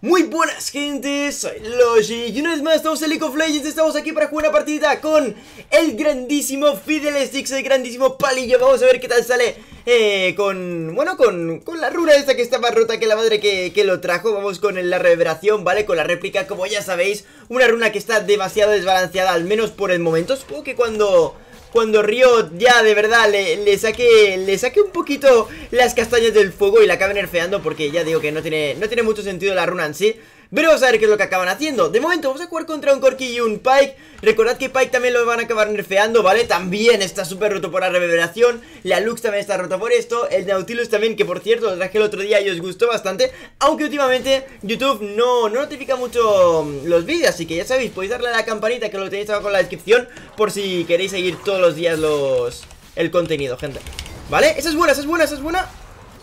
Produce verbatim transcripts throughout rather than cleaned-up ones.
Muy buenas gente, soy Logi y una vez más estamos en League of Legends. Estamos aquí para jugar una partida con el grandísimo Fiddlesticks, el grandísimo Palillo. Vamos a ver qué tal sale eh, con, bueno, con, con la runa esta que estaba rota que la madre que, que lo trajo. Vamos con la reverberación, ¿vale? Con la réplica, como ya sabéis, una runa que está demasiado desbalanceada, al menos por el momento. Supongo que cuando... Cuando Riot ya de verdad le, le saque le saque un poquito las castañas del fuego y la acaben nerfeando, porque ya digo que no tiene, no tiene mucho sentido la runa en sí. Pero vamos a ver qué es lo que acaban haciendo. De momento vamos a jugar contra un Corki y un Pyke. Recordad que Pyke también lo van a acabar nerfeando, ¿vale? También está súper roto por la reverberación. La Lux también está rota por esto. El Nautilus también, que por cierto lo traje el otro día y os gustó bastante. Aunque últimamente YouTube no, no notifica mucho los vídeos, así que ya sabéis, podéis darle a la campanita que lo tenéis abajo en la descripción, por si queréis seguir todos los días los el contenido, gente. ¿Vale? Esa es buena, esa es buena, esa es buena.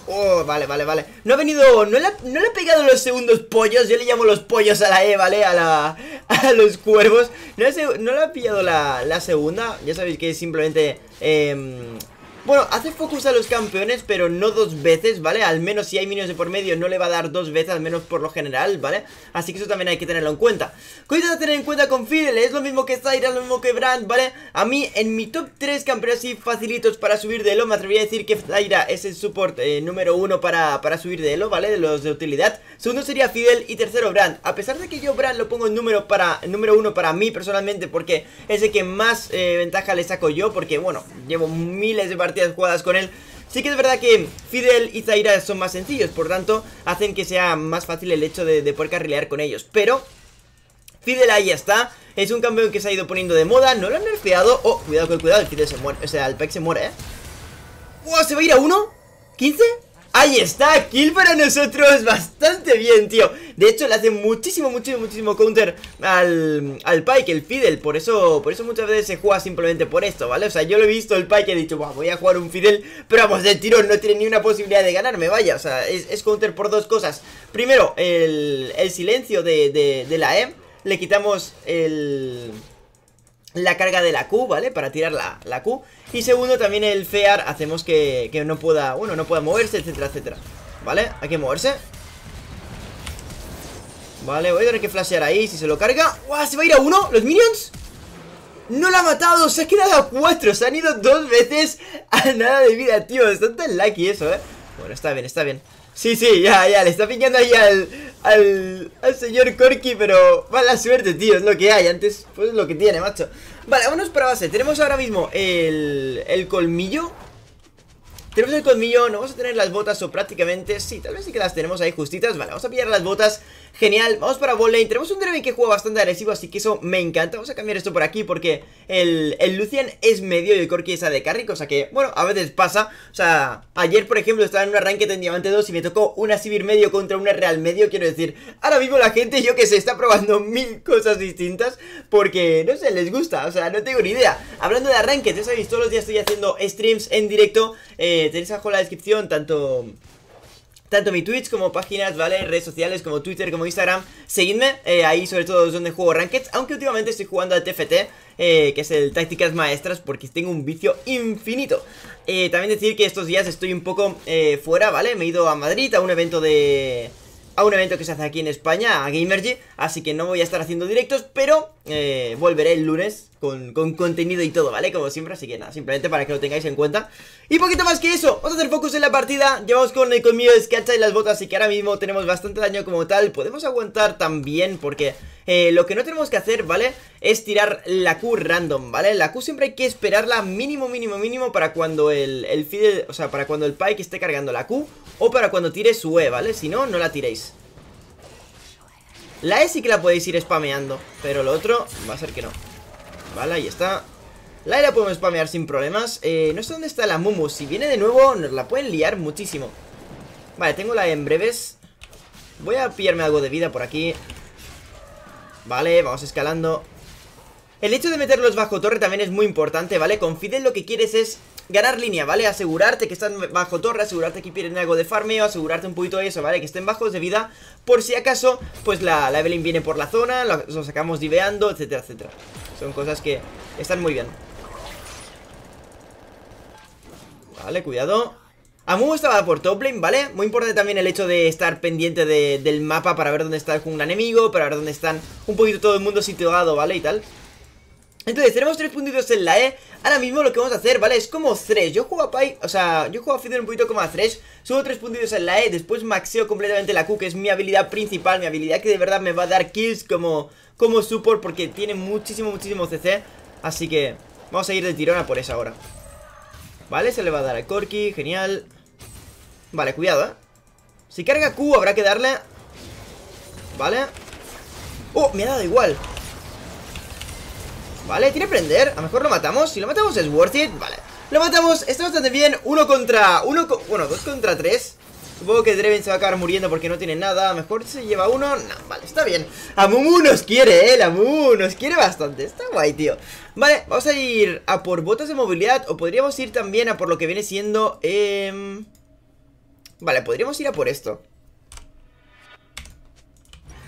Oh, vale, vale, vale. No ha venido, no le ha, no le ha pegado los segundos pollos. Yo le llamo los pollos a la E, ¿vale? A la, a los cuervos. No, es, no le ha pillado la, la segunda. Ya sabéis que es simplemente eh, bueno, hace focus a los campeones, pero no dos veces, ¿vale? Al menos si hay minions de por medio no le va a dar dos veces, al menos por lo general, ¿vale? Así que eso también hay que tenerlo en cuenta. Cosas a tener en cuenta con Fidel, es lo mismo que Zyra, es lo mismo que Brand, ¿vale? A mí, en mi top tres campeones así facilitos para subir de elo, me atrevería a decir que Zyra es el support eh, número uno para, para subir de elo, ¿vale? De los de utilidad. Segundo sería Fidel y tercero Brand. A pesar de que yo Brand lo pongo en número, para, número uno para mí personalmente, porque es el que más eh, ventaja le saco yo, porque, bueno, llevo miles de partidas jugadas con él. Sí que es verdad que Fidel y Zyra son más sencillos, por tanto hacen que sea más fácil el hecho de, de poder carrilear con ellos, pero Fidel ahí está, es un campeón que se ha ido poniendo de moda, no lo han nerfeado. Oh, cuidado, con cuidado, el Fidel se muere, o sea, el Pyke se muere, eh. Wow, se va a ir a uno, quince. Ahí está, kill para nosotros, bastante bien, tío. De hecho, le hace muchísimo, muchísimo, muchísimo counter al, al Pyke, el Fidel. Por eso, por eso muchas veces se juega simplemente por esto, ¿vale? O sea, yo lo he visto, el Pyke, he dicho, buah, voy a jugar un Fidel, pero vamos, de tirón, no tiene ni una posibilidad de ganarme, vaya. O sea, es, es counter por dos cosas. Primero, el, el silencio de, de, de la E. Le quitamos el... la carga de la Q, ¿vale? Para tirar la, la Q. Y segundo, también el fear. Hacemos que, que no pueda, bueno, no pueda moverse, etcétera, etcétera, ¿vale? Hay que moverse. Vale, voy a tener que flashear ahí. Si se lo carga, ¡guau! ¿Se va a ir a uno? ¿Los minions? No la ha matado, se ha quedado a cuatro. Se han ido dos veces a nada de vida, tío. Están tan lucky eso, ¿eh? Bueno, está bien, está bien. Sí, sí, ya, ya, le está picando ahí al, al, al señor Corki, pero mala suerte, tío, es lo que hay, antes, pues es lo que tiene, macho. Vale, vámonos para base, tenemos ahora mismo el, el colmillo. Tenemos el colmillo, no vamos a tener las botas o prácticamente, sí, tal vez sí que las tenemos ahí justitas. Vale, vamos a pillar las botas, genial, vamos para bot lane. Tenemos un Draven que juega bastante agresivo, así que eso me encanta. Vamos a cambiar esto por aquí porque el, el Lucian es medio y el Corki es A D carry, cosa que, bueno, a veces pasa. O sea, ayer por ejemplo estaba en una ranked en Diamante dos y me tocó una Sivir medio contra una Real medio, quiero decir. Ahora mismo la gente, yo que sé, está probando mil cosas distintas porque, no sé, les gusta, o sea, no tengo ni idea. Hablando de ranked, ya sabéis, todos los días estoy haciendo streams en directo, eh tenéis abajo en la descripción tanto tanto mi Twitch como páginas, ¿vale? Redes sociales como Twitter, como Instagram. Seguidme, eh, ahí sobre todo es donde juego rankeds, aunque últimamente estoy jugando al T F T, eh, que es el Tácticas Maestras, porque tengo un vicio infinito. eh, También decir que estos días estoy un poco eh, fuera, ¿vale? Me he ido a Madrid a un evento de... a un evento que se hace aquí en España, a Gamergy, así que no voy a estar haciendo directos, pero eh, volveré el lunes con, con contenido y todo, ¿vale? Como siempre, así que nada, simplemente para que lo tengáis en cuenta. Y poquito más que eso, vamos a hacer focus en la partida. Llevamos con el colmillo de escacha y las botas, así que ahora mismo tenemos bastante daño como tal. Podemos aguantar también porque eh, lo que no tenemos que hacer, ¿vale? Es tirar la Q random, ¿vale? La Q siempre hay que esperarla mínimo, mínimo, mínimo para cuando el, el Fidel, o sea, para cuando el Pyke esté cargando la Q, o para cuando tire su E, ¿vale? Si no, no la tiréis. La E sí que la podéis ir spameando, pero lo otro va a ser que no. Vale, ahí está. La E la podemos spamear sin problemas. eh, No sé dónde está la Amumu. Si viene de nuevo nos la pueden liar muchísimo. Vale, tengo la E en breves. Voy a pillarme algo de vida por aquí. Vale, vamos escalando. El hecho de meterlos bajo torre también es muy importante, ¿vale? Con Fidel lo que quieres es ganar línea, ¿vale? Asegurarte que están bajo torre, asegurarte que pierden algo de farmeo, asegurarte un poquito de eso, ¿vale? Que estén bajos de vida, por si acaso, pues la, la Evelynn viene por la zona, lo, lo sacamos diveando, etcétera, etcétera. Son cosas que están muy bien. Vale, cuidado. Amumu estaba por top lane, ¿vale? Muy importante también el hecho de estar pendiente de, del mapa para ver dónde está el jungla enemigo, para ver dónde están un poquito todo el mundo situado, ¿vale? Y tal. Entonces, tenemos tres puntitos en la E. Ahora mismo lo que vamos a hacer, ¿vale? Es como Thresh. Yo juego a Pyke, o sea, yo juego a Fiddle un poquito como a Thresh. Subo tres puntitos en la E, después maxeo completamente la Q, que es mi habilidad principal, mi habilidad que de verdad me va a dar kills como, como support, porque tiene muchísimo, muchísimo C C. Así que vamos a ir de tirón a por esa ahora. Vale, se le va a dar al Corki, genial. Vale, cuidado, eh. Si carga Q habrá que darle. Vale. Oh, me ha dado igual. Vale, tiene prender, a lo mejor lo matamos. Si lo matamos es worth it, vale. Lo matamos, está bastante bien, uno contra uno co bueno, dos contra tres. Supongo que Draven se va a acabar muriendo porque no tiene nada. A lo mejor se lleva uno, no, vale, está bien. Amumu nos quiere, eh, el Amumu nos quiere bastante, está guay, tío. Vale, vamos a ir a por botas de movilidad. O podríamos ir también a por lo que viene siendo eh... Vale, podríamos ir a por esto.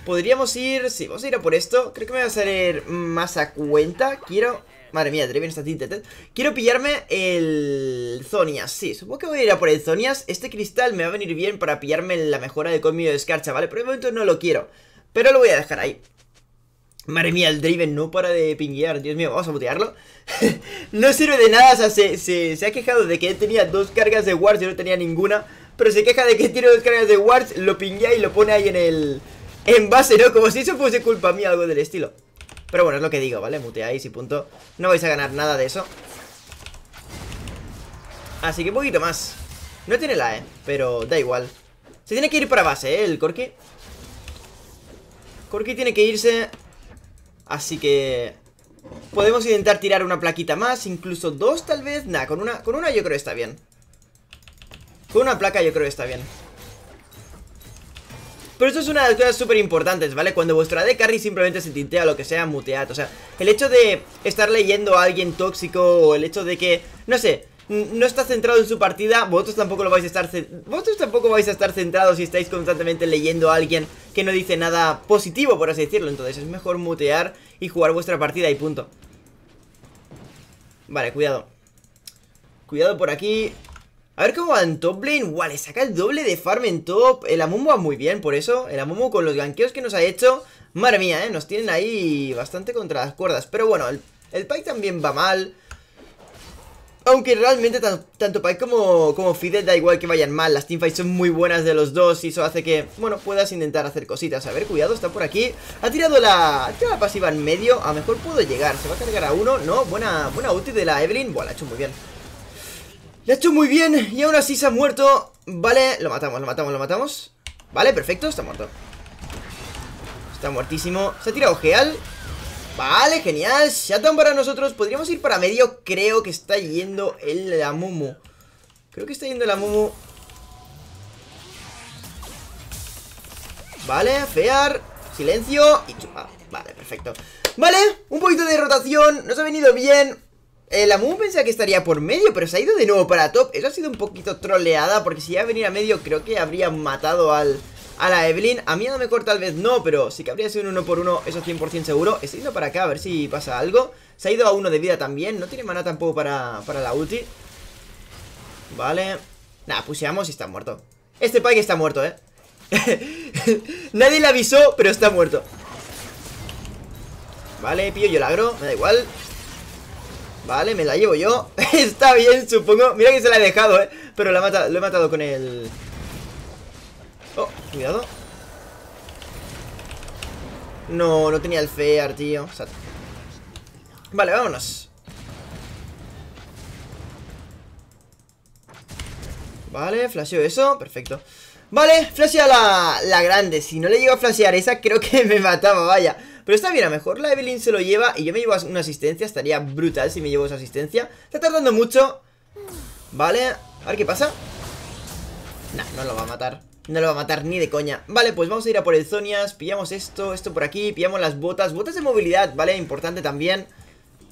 Podríamos ir, sí, vamos a ir a por esto. Creo que me va a salir más a cuenta. Quiero, madre mía, Draven está tinted. Quiero pillarme el Zhonya's, sí, supongo que voy a ir a por el Zhonya's. Este cristal me va a venir bien para pillarme la mejora de colmillo de escarcha, ¿vale? Por el momento no lo quiero, pero lo voy a dejar ahí. Madre mía, el Draven no para de pinguear, Dios mío, vamos a mutearlo. No sirve de nada, o sea, se, se, se ha quejado de que él tenía dos cargas de wards, yo no tenía ninguna. Pero se queja de que tiene dos cargas de wards, lo pinguea y lo pone ahí en el... en base, ¿no? Como si eso fuese culpa mía, algo del estilo. Pero bueno, es lo que digo, ¿vale? Muteáis y punto. No vais a ganar nada de eso. Así que un poquito más. No tiene la E, pero da igual. Se tiene que ir para base, ¿eh? El Corki. Corki tiene que irse. Así que... podemos intentar tirar una plaquita más. Incluso dos, tal vez. Nah, con una, con una yo creo que está bien. Con una placa yo creo que está bien. Pero esto es una de las cosas súper importantes, ¿vale? Cuando vuestro A D carry simplemente se tintea, lo que sea, mutead. O sea, el hecho de estar leyendo a alguien tóxico o el hecho de que, no sé, no está centrado en su partida, vosotros tampoco lo vais a estar... Vosotros tampoco vais a estar centrados si estáis constantemente leyendo a alguien que no dice nada positivo, por así decirlo. Entonces es mejor mutear y jugar vuestra partida y punto. Vale, cuidado. Cuidado por aquí... A ver cómo va en top lane. Wow, le saca el doble de farm en top. El Amumu va muy bien, por eso. El Amumu con los gankeos que nos ha hecho. Madre mía, eh. Nos tienen ahí bastante contra las cuerdas. Pero bueno, el, el Pyke también va mal. Aunque realmente tan, tanto Pyke como, como Fidel da igual que vayan mal. Las teamfights son muy buenas de los dos y eso hace que, bueno, puedas intentar hacer cositas. A ver, cuidado, está por aquí. Ha tirado la, ha tirado la pasiva en medio. A lo mejor puedo llegar. Se va a cargar a uno. No, buena, buena ulti de la Evelynn. Buah, la ha hecho muy bien. Le ha hecho muy bien y aún así se ha muerto. Vale, lo matamos, lo matamos, lo matamos. Vale, perfecto, está muerto. Está muertísimo. Se ha tirado Geal. Vale, genial, Shatan para nosotros. Podríamos ir para medio, creo que está yendo el Amumu. Creo que está yendo el Amumu. Vale, fear. Silencio y chupa. Vale, perfecto. Vale, un poquito de rotación. Nos ha venido bien. El Amumu pensaba que estaría por medio, pero se ha ido de nuevo para top. Eso ha sido un poquito troleada, porque si iba a venir a medio creo que habría matado al, a la Evelynn. A mí a lo mejor tal vez no, pero sí que habría sido un uno por uno, eso cien por cien seguro. Está yendo para acá a ver si pasa algo. Se ha ido a uno de vida también, no tiene mana tampoco para, para la ulti. Vale. Nada, pusheamos y está muerto. Este Pyke está muerto, eh. Nadie le avisó, pero está muerto. Vale, pillo yo el agro, me da igual. Vale, me la llevo yo. Está bien, supongo. Mira que se la he dejado, eh. Pero la mata, lo he matado con el... Oh, cuidado. No, no tenía el fear, tío. O sea... Vale, vámonos. Vale, flasheo eso. Perfecto. Vale, flashea la, la grande. Si no le llego a flashear esa, creo que me mataba, vaya. Pero está bien, a lo mejor la Evelynn se lo lleva y yo me llevo una asistencia, estaría brutal si me llevo esa asistencia. Está tardando mucho. Vale, a ver qué pasa. Nah, no lo va a matar. No lo va a matar ni de coña. Vale, pues vamos a ir a por el Zhonya's. Pillamos esto, esto por aquí, pillamos las botas. Botas de movilidad, vale, importante también.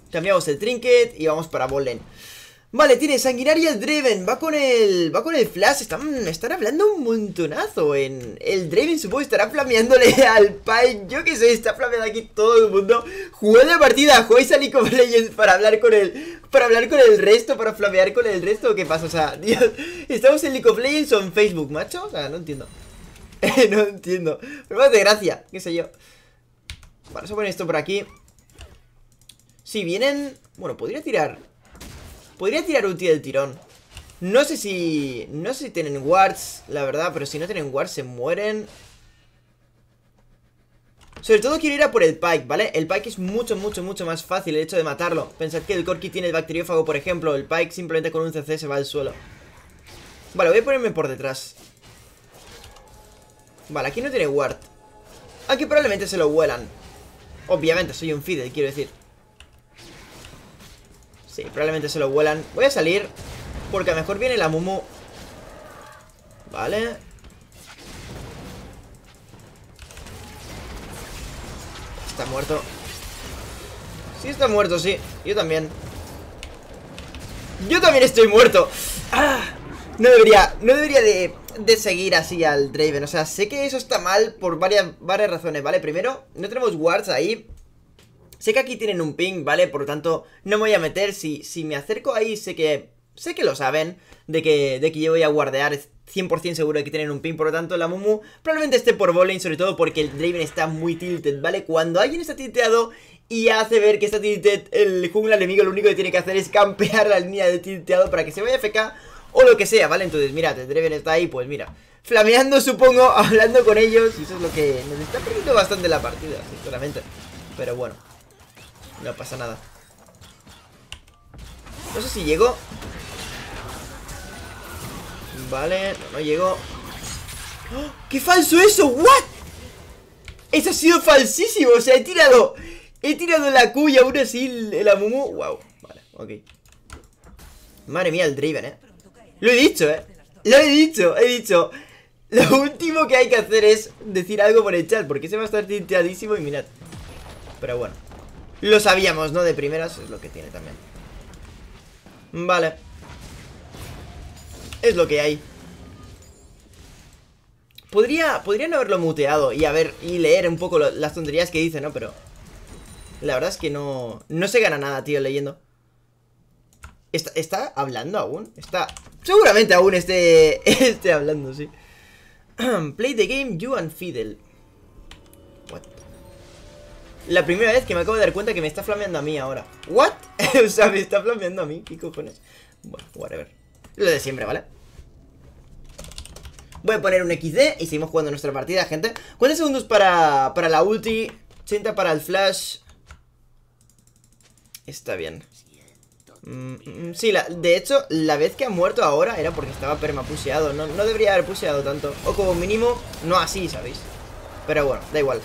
Cambiamos el trinket y vamos para bot lane. Vale, tiene sanguinarias Draven. Va con el... Va con el flash. Están, están hablando un montonazo en... El Draven supongo estará flameándole al Pyke. Yo que sé, está flameando aquí todo el mundo. Jugué de partida, jugáis a League of Legends para hablar con el... Para hablar con el resto, para flamear con el resto. ¿Qué pasa? O sea, Dios, estamos en League of Legends o en Facebook, macho. O sea, no entiendo. No entiendo. Pero más de gracia, qué sé yo. Vamos a poner esto por aquí. Si vienen... Bueno, podría tirar... Podría tirar ulti del tirón. No sé si... No sé si tienen wards, la verdad. Pero si no tienen wards se mueren. Sobre todo quiero ir a por el Pyke, ¿vale? El Pyke es mucho, mucho, mucho más fácil el hecho de matarlo. Pensad que el Corki tiene el bacteriófago, por ejemplo. El Pyke simplemente con un C C se va al suelo. Vale, voy a ponerme por detrás. Vale, aquí no tiene ward. Aquí probablemente se lo huelan. Obviamente, soy un Fiddle, quiero decir. Sí, probablemente se lo vuelan. Voy a salir porque a lo mejor viene la Amumu. Vale. Está muerto. Sí, está muerto, sí. Yo también. Yo también estoy muerto. ¡Ah! No debería, no debería de, de seguir así al Draven. O sea, sé que eso está mal por varias, varias razones, ¿vale? Primero, no tenemos wards ahí. Sé que aquí tienen un ping, ¿vale? Por lo tanto, no me voy a meter. Si, si me acerco ahí, sé que sé que lo saben de que, de que yo voy a guardear. Es cien por ciento seguro de que tienen un ping. Por lo tanto, la Amumu probablemente esté por bowling, sobre todo porque el Draven está muy tilted, ¿vale? Cuando alguien está tilteado y hace ver que está tilted el jungla enemigo, lo único que tiene que hacer es campear la línea de tilteado para que se vaya F K o lo que sea, ¿vale? Entonces, mira, el Draven está ahí, pues mira, flameando, supongo, hablando con ellos. Y eso es lo que nos está perdiendo bastante la partida, sinceramente. Pero bueno, no pasa nada. No sé si llego. Vale, no, no llego. ¡Oh! ¡Qué falso eso! ¿What? Eso ha sido falsísimo. O sea, he tirado He tirado la Q y aún así el Amumu. Wow, vale, ok. Madre mía, el Draven, eh. Lo he dicho, eh Lo he dicho, he dicho lo último que hay que hacer es decir algo por el chat, porque se va a estar tinteadísimo. Y mirad. Pero bueno, lo sabíamos, ¿no? De primeras es lo que tiene también. Vale. Es lo que hay. Podría, podrían haberlo muteado y, a ver, y leer un poco lo, las tonterías que dice, ¿no? Pero la verdad es que no, no se gana nada, tío, leyendo. ¿Está, está hablando aún? Está... Seguramente aún esté, esté hablando, sí. Play the game, you and Fiddle. What? La primera vez que me acabo de dar cuenta que me está flameando a mí ahora. ¿What? O sea, me está flameando a mí. ¿Qué cojones? Bueno, whatever. Lo de siempre, ¿vale? Voy a poner un equis de y seguimos jugando nuestra partida, gente. ¿Cuántos segundos para, para la ulti? ochenta para el flash. Está bien. Mm, sí, la, de hecho, la vez que ha muerto ahora era porque estaba permapuseado. No, no debería haber puseado tanto. O como mínimo, no así, ¿sabéis? Pero bueno, da igual.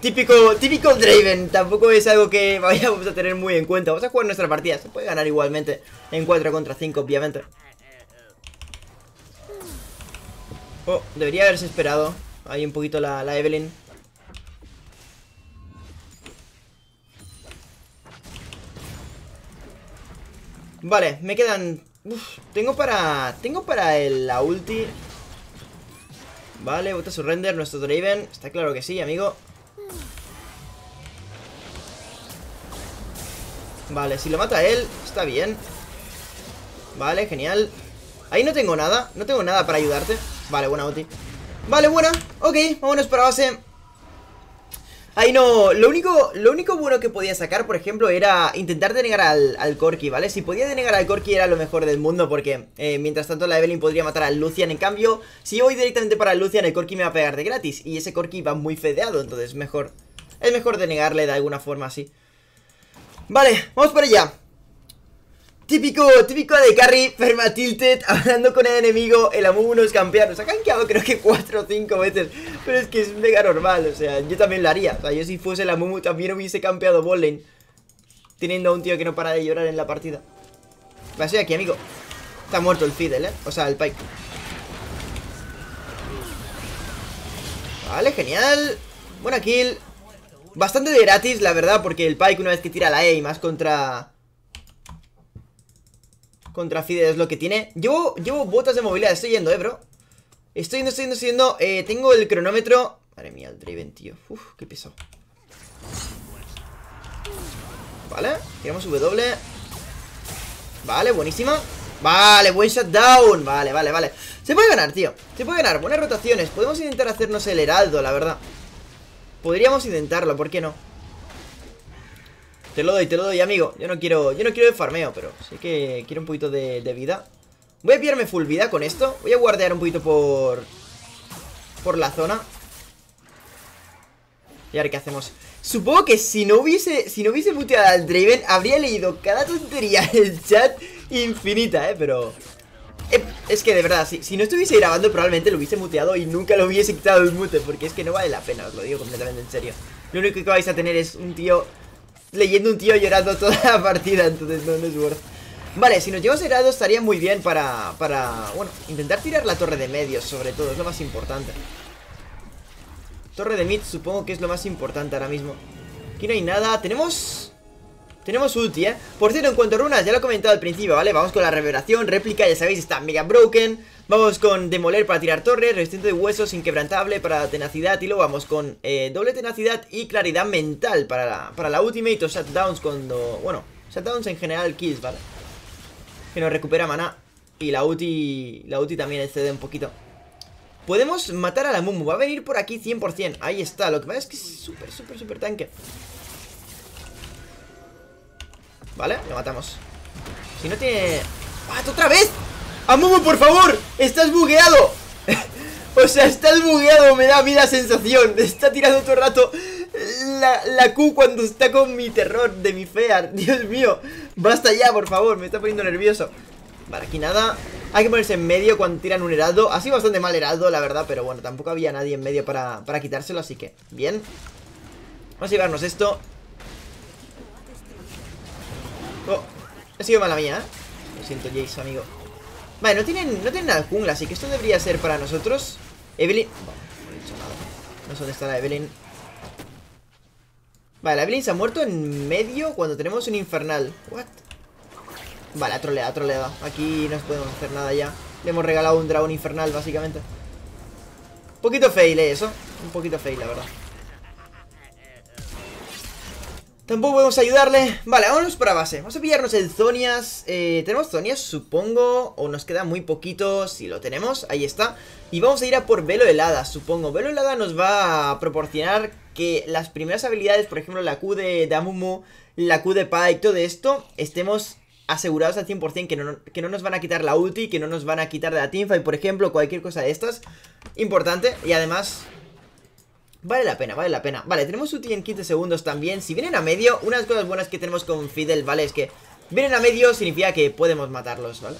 Típico, típico Draven, tampoco es algo que vayamos a tener muy en cuenta. Vamos a jugar nuestra partida, se puede ganar igualmente en cuatro contra cinco, obviamente. Oh, debería haberse esperado ahí un poquito la, la Evelynn. Vale, me quedan... Uf, tengo para... Tengo para el, la ulti. Vale, bota surrender, nuestro Draven. Está claro que sí, amigo. Vale, si lo mata él, está bien. Vale, genial. Ahí no tengo nada, no tengo nada para ayudarte. Vale, buena ulti. Vale, buena, ok, vámonos para base. Ahí no, lo único Lo único bueno que podía sacar, por ejemplo, era intentar denegar al, al Corki, ¿vale? Si podía denegar al Corki era lo mejor del mundo, porque eh, mientras tanto la Evelynn podría matar al Lucian. En cambio, si yo voy directamente para el Lucian, el Corki me va a pegar de gratis, y ese Corki va muy fedeado. Entonces mejor, es mejor denegarle de alguna forma así. Vale, vamos para allá. Típico, típico de carry, perma tilted, hablando con el enemigo. El Amumu nos campea, nos ha gankeado creo que cuatro o cinco veces. Pero es que es mega normal, o sea, yo también lo haría. O sea, yo si fuese el Amumu también hubiese campeado bot lane, teniendo a un tío que no para de llorar en la partida. Vale, soy aquí, amigo. Está muerto el Fiddle, eh, o sea, el Pyke. Vale, genial. Buena kill. Bastante de gratis, la verdad, porque el Pyke una vez que tira la E y más contra... contra Fide es lo que tiene. Llevo, llevo botas de movilidad, estoy yendo, eh, bro. Estoy yendo, estoy yendo, estoy yendo. Eh, tengo el cronómetro. Madre mía, el Draven, tío. Uf, qué pesado. Vale, tiramos W. Vale, buenísima. Vale, buen shutdown. Vale, vale, vale. Se puede ganar, tío. Se puede ganar, buenas rotaciones. Podemos intentar hacernos el heraldo, la verdad. Podríamos intentarlo, ¿por qué no? Te lo doy, te lo doy, amigo. Yo no quiero, yo no quiero de farmeo, pero sí que quiero un poquito de, de vida. Voy a pillarme full vida con esto. Voy a guardear un poquito por... por la zona. Y a ver qué hacemos. Supongo que si no hubiese, si no hubiese muteado al Draven, habría leído cada tontería en el chat infinita, eh, pero... Eh, es que de verdad, si, si no estuviese grabando probablemente lo hubiese muteado y nunca lo hubiese quitado el mute, porque es que no vale la pena, os lo digo completamente en serio. Lo único que vais a tener es un tío... leyendo un tío llorando toda la partida, entonces no, no es worth. Vale, si nos llevamos a heraldo estaría muy bien para, para... bueno, intentar tirar la torre de medios, sobre todo, es lo más importante. Torre de mid supongo que es lo más importante ahora mismo. Aquí no hay nada, tenemos... tenemos ulti, eh. Por cierto, en cuanto a runas, ya lo he comentado al principio, ¿vale? Vamos con la revelación, réplica, ya sabéis, está mega broken. Vamos con demoler para tirar torres, resistente de huesos, inquebrantable para tenacidad. Y luego vamos con eh, doble tenacidad y claridad mental para la, para la ultimate o shutdowns cuando... bueno, shutdowns en general kills, ¿vale? Que nos recupera maná. Y la ulti, la ulti también excede un poquito. Podemos matar a la Amumu, va a venir por aquí cien por cien. Ahí está, lo que pasa es que es súper, súper, súper tanque. Vale, lo matamos. Si no tiene... ¡ah, otra vez! ¡Amumu, por favor! ¡Estás bugueado! O sea, estás bugueado. Me da a mí la sensación. Está tirando todo el rato la, la Q cuando está con mi terror de mi fear. Dios mío. Basta ya, por favor. Me está poniendo nervioso. Vale, aquí nada. Hay que ponerse en medio cuando tiran un heraldo. Ha sido bastante mal heraldo, la verdad. Pero bueno, tampoco había nadie en medio para, para quitárselo. Así que, bien. Vamos a llevarnos esto. Oh, ha sido mala mía, ¿eh? Lo siento, Jace, amigo. Vale, no tienen, no tienen nada de jungla, así que esto debería ser para nosotros. Evelynn... bueno, no he dicho nada. No sé dónde está la Evelynn. Vale, la Evelynn se ha muerto en medio cuando tenemos un infernal. What? Vale, ha troleado, ha troleado. Aquí no podemos hacer nada ya. Le hemos regalado un dragón infernal, básicamente. Un poquito fail, ¿eh? Eso. Un poquito fail, la verdad. Tampoco podemos ayudarle. Vale, vámonos para base. Vamos a pillarnos el Zhonya's. Eh, tenemos Zhonya's, supongo. O nos queda muy poquito. Si lo tenemos, ahí está. Y vamos a ir a por Velo Helada, supongo. Velo Helada nos va a proporcionar que las primeras habilidades, por ejemplo, la Q de, de Amumu, la Q de Pyke, todo esto, estemos asegurados al cien por cien que no, que no nos van a quitar la ulti, que no nos van a quitar de la teamfight, por ejemplo, cualquier cosa de estas. Importante. Y además... vale la pena, vale la pena. Vale, tenemos ulti en quince segundos también. Si vienen a medio, una de las cosas buenas que tenemos con Fidel, ¿vale? Es que vienen a medio significa que podemos matarlos, ¿vale?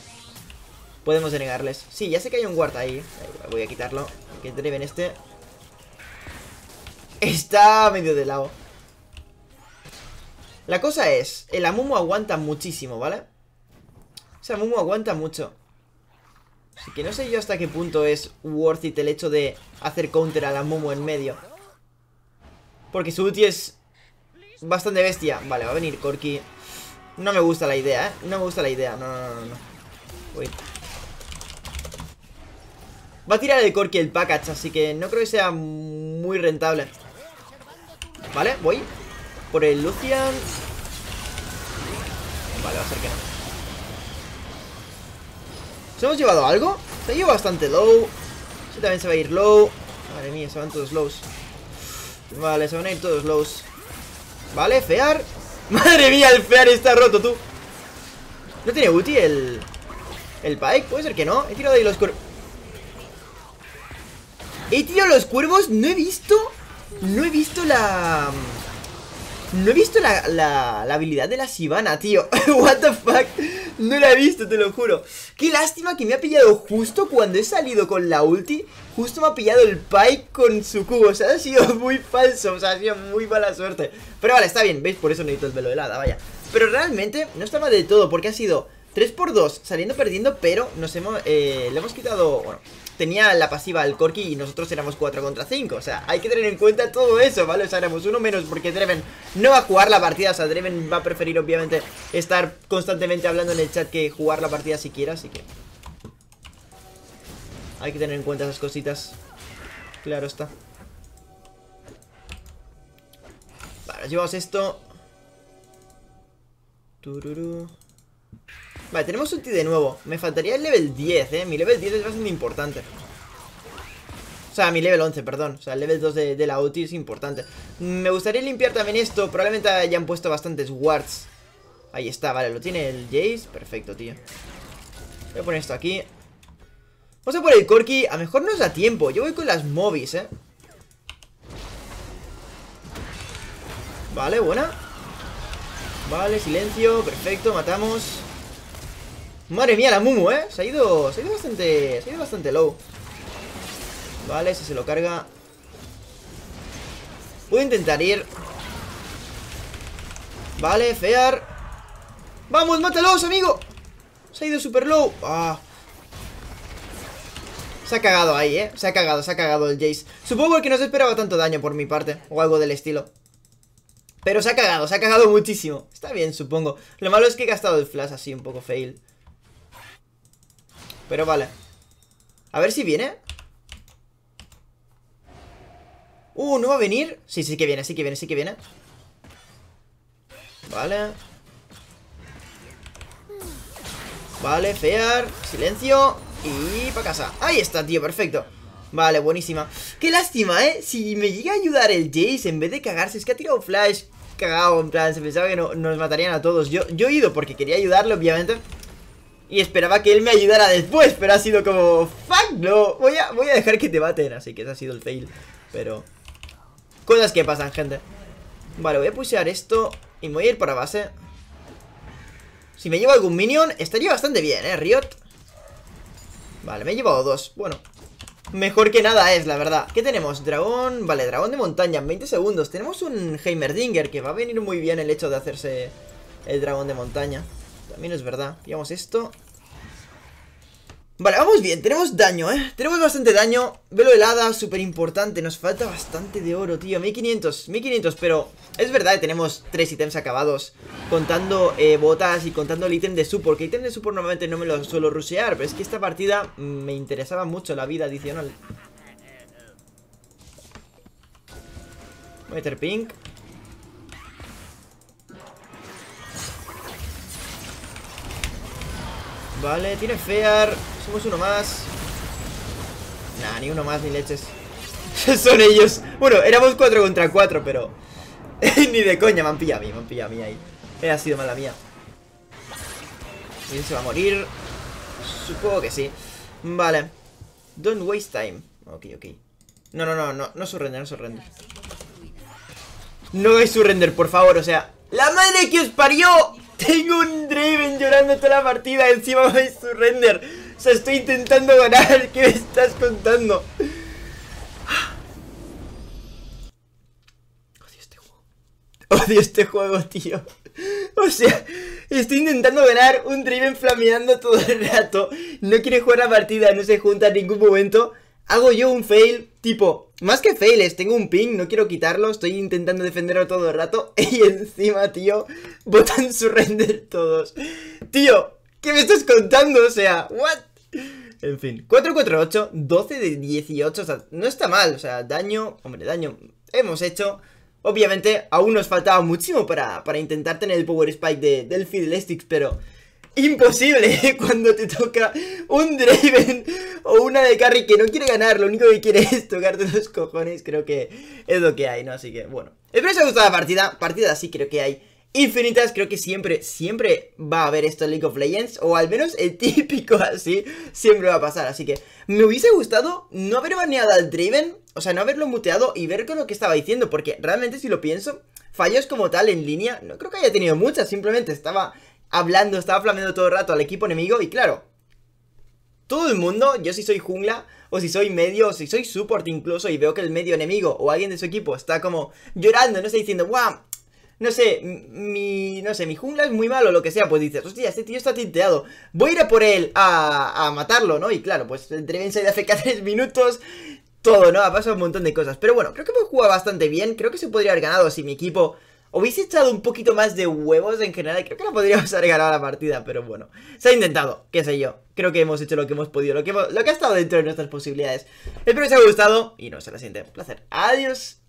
Podemos denegarles. Sí, ya sé que hay un guard ahí. Voy a quitarlo. Que Draven este está medio de lado. La cosa es, el Amumu aguanta muchísimo, ¿vale? O sea, Amumu aguanta mucho. Así que no sé yo hasta qué punto es worth it el hecho de hacer counter a la Amumu en medio. Porque su ulti es bastante bestia. Vale, va a venir Corki. No me gusta la idea, ¿eh? No me gusta la idea. No, no, no, no. Wait. Va a tirar el Corki el package, así que no creo que sea muy rentable. Vale, voy por el Lucian. Vale, va a ser que no. ¿Se hemos llevado algo? Se ha llevado bastante low. Sí, también se va a ir low. Madre mía, se van todos lows. Vale, se van a ir todos lows. Vale, fear. Madre mía, el fear está roto, tú. ¿No tiene ulti el... el Pyke? Puede ser que no. He tirado ahí los cuervos. He tirado los cuervos. No he visto... No he visto la... No he visto la, la, la habilidad de la Shyvana, tío. What the fuck. No la he visto, te lo juro. Qué lástima que me ha pillado justo cuando he salido con la ulti. Justo me ha pillado el Pyke con su cubo. O sea, ha sido muy falso. O sea, ha sido muy mala suerte. Pero vale, está bien, ¿veis? Por eso necesito el velo helada, vaya. Pero realmente no está mal del todo, porque ha sido tres por dos saliendo perdiendo, pero nos hemos... Eh, le hemos quitado... bueno, tenía la pasiva al Corki y nosotros éramos cuatro contra cinco. O sea, hay que tener en cuenta todo eso, ¿vale? O sea, éramos uno menos porque Draven no va a jugar la partida. O sea, Draven va a preferir, obviamente, estar constantemente hablando en el chat que jugar la partida siquiera. Así que hay que tener en cuenta esas cositas. Claro está. Vale, llevamos esto. Tururú. Vale, tenemos ulti de nuevo. Me faltaría el level diez, eh. Mi level diez es bastante importante. O sea, mi level once, perdón. O sea, el level dos de, de la ulti es importante. Me gustaría limpiar también esto. Probablemente hayan puesto bastantes wards. Ahí está, vale, lo tiene el Jace. Perfecto, tío. Voy a poner esto aquí. Vamos a por el Corki. A lo mejor nos da tiempo. Yo voy con las mobis, eh. Vale, buena. Vale, silencio. Perfecto, matamos. Madre mía, la Amumu, eh. Se ha ido. Se ha ido bastante. Se ha ido bastante low. Vale, si se lo carga. Puedo intentar ir. Vale, fear. ¡Vamos, mátalos, amigo! Se ha ido super low. Ah. Se ha cagado ahí, eh. Se ha cagado, se ha cagado el Jace. Supongo que no se esperaba tanto daño por mi parte. O algo del estilo. Pero se ha cagado, se ha cagado muchísimo. Está bien, supongo. Lo malo es que he gastado el flash así, un poco fail. Pero vale. A ver si viene. Uh, ¿no va a venir? Sí, sí que viene, sí que viene, sí que viene. Vale. Vale, fear. Silencio. Y para casa. Ahí está, tío, perfecto. Vale, buenísima. Qué lástima, ¿eh? Si me llega a ayudar el Jace, en vez de cagarse, es que ha tirado flash. Cagado, en plan, se pensaba que no, nos matarían a todos. Yo, yo he ido porque quería ayudarle, obviamente. Y esperaba que él me ayudara después, pero ha sido como... ¡Fuck, no! Voy a, voy a dejar que te baten, así que ese ha sido el fail. Pero... cosas que pasan, gente. Vale, voy a pushear esto y me voy a ir para base. Si me llevo algún minion, estaría bastante bien, ¿eh, Riot? Vale, me he llevado dos, bueno... mejor que nada es, la verdad. ¿Qué tenemos? Dragón... Vale, dragón de montaña en veinte segundos. Tenemos un Heimerdinger, que va a venir muy bien el hecho de hacerse el dragón de montaña. También es verdad. Pillamos esto. Vale, vamos bien. Tenemos daño, ¿eh? Tenemos bastante daño. Velo helada, súper importante. Nos falta bastante de oro, tío. mil quinientos, mil quinientos. Pero es verdad que tenemos tres ítems acabados. Contando eh, botas y contando el ítem de support. Que ítem de support normalmente no me lo suelo rushear. Pero es que esta partida me interesaba mucho la vida adicional. Voy a meter pink. Vale, tiene fear. Somos uno más. Nah, ni uno más, ni leches. Son ellos. Bueno, éramos cuatro contra cuatro, pero... ni de coña, me han pillado a mí, me han pillado a mí ahí. Eh, ha sido mala mía. ¿Y se va a morir? Supongo que sí. Vale. Don't waste time. Ok, ok. No, no, no, no, no surrender, no surrender. No es surrender, por favor, o sea... ¡La madre que os parió! Tengo un Draven llorando toda la partida. Encima me surrender. O sea, estoy intentando ganar. ¿Qué me estás contando? Odio este juego. Odio este juego, tío. O sea, estoy intentando ganar. Un Draven flameando todo el rato. No quiere jugar la partida. No se junta en ningún momento. Hago yo un fail. Tipo, más que fails, tengo un ping, no quiero quitarlo, estoy intentando defenderlo todo el rato. Y encima, tío, botan surrender todos. Tío, ¿qué me estás contando? O sea, what? En fin, cuatro cuatro ocho, doce de dieciocho, o sea, no está mal. O sea, daño, hombre, daño hemos hecho. Obviamente, aún nos faltaba muchísimo para, para intentar tener el power spike de, del Fiddlesticks, pero... imposible, ¿eh? Cuando te toca un Draven o una de carry que no quiere ganar, lo único que quiere es tocarte los cojones. Creo que es lo que hay, ¿no? Así que, bueno, espero que os haya gustado la partida. Partidas sí creo que hay infinitas. Creo que siempre, siempre va a haber esto en League of Legends, o al menos el típico así, siempre va a pasar. Así que me hubiese gustado no haber baneado al Draven, o sea, no haberlo muteado y ver con lo que estaba diciendo, porque realmente si lo pienso, fallos como tal en línea no creo que haya tenido muchas, simplemente estaba... hablando, estaba flameando todo el rato al equipo enemigo. Y claro, todo el mundo, yo si soy jungla, o si soy medio, o si soy support incluso, y veo que el medio enemigo o alguien de su equipo está como llorando, no está diciendo, guau, no sé, mi, no sé, mi jungla es muy malo o lo que sea, pues dices, hostia, este tío está tinteado, voy a ir a por él a, a matarlo, ¿no? Y claro, pues el Draven se da A F K tres minutos, todo, ¿no? Ha pasado un montón de cosas, pero bueno, creo que hemos jugado bastante bien, creo que se podría haber ganado si mi equipo hubiese echado un poquito más de huevos en general, creo que la podríamos haber ganado la partida, pero bueno, se ha intentado, qué sé yo, creo que hemos hecho lo que hemos podido, lo que, hemos, lo que ha estado dentro de nuestras posibilidades. Espero que os haya gustado y nos vemos en la siguiente, un placer, adiós.